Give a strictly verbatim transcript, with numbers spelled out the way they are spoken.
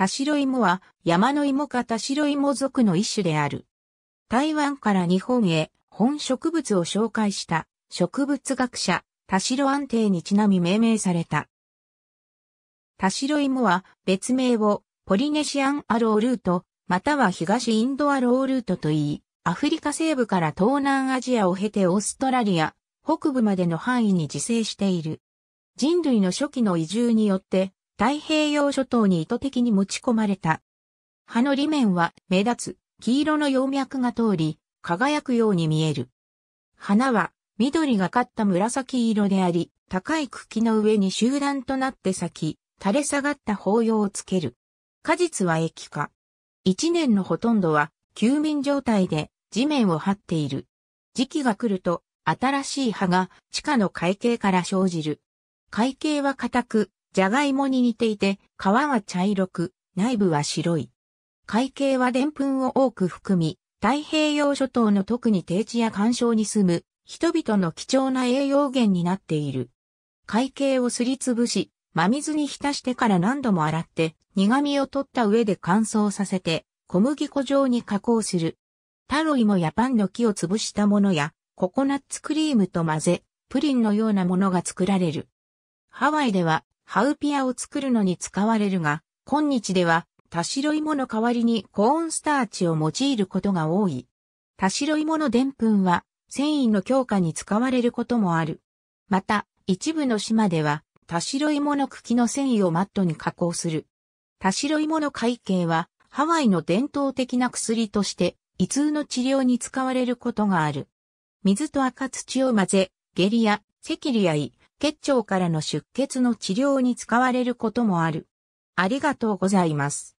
田代芋は山の芋科田代芋属の一種である。台湾から日本へ本植物を紹介した植物学者田代安定にちなみ命名された。田代芋は別名をポリネシアンアロールートまたは東インドアロールートといい、アフリカ西部から東南アジアを経てオーストラリア北部までの範囲に自生している。人類の初期の移住によって太平洋諸島に意図的に持ち込まれた。葉の裏面は目立つ黄色の葉脈が通り輝くように見える。花は緑がかった紫色であり、高い茎の上に集団となって咲き、垂れ下がった苞葉をつける。果実は液化。一年のほとんどは休眠状態で地面を這っている。時期が来ると新しい葉が地下の海茎から生じる。海茎は硬く、じゃがいもに似ていて、皮は茶色く、内部は白い。海茎は澱粉を多く含み、太平洋諸島の特に低地や環礁に住む人々の貴重な栄養源になっている。海茎をすりつぶし、真水に浸してから何度も洗って、苦味を取った上で乾燥させて、小麦粉状に加工する。タロイモやパンの木を潰したものや、ココナッツクリームと混ぜ、プリンのようなものが作られる。ハワイでは、ハウピアを作るのに使われるが、今日では、田代芋の代わりにコーンスターチを用いることが多い。田代芋の澱粉は、繊維の強化に使われることもある。また、一部の島では、田代芋の茎の繊維をマットに加工する。田代芋の海茎は、ハワイの伝統的な薬として、胃痛の治療に使われることがある。水と赤土を混ぜ、下痢や、赤痢や胃、結腸からの出血の治療に使われることもある。ありがとうございます。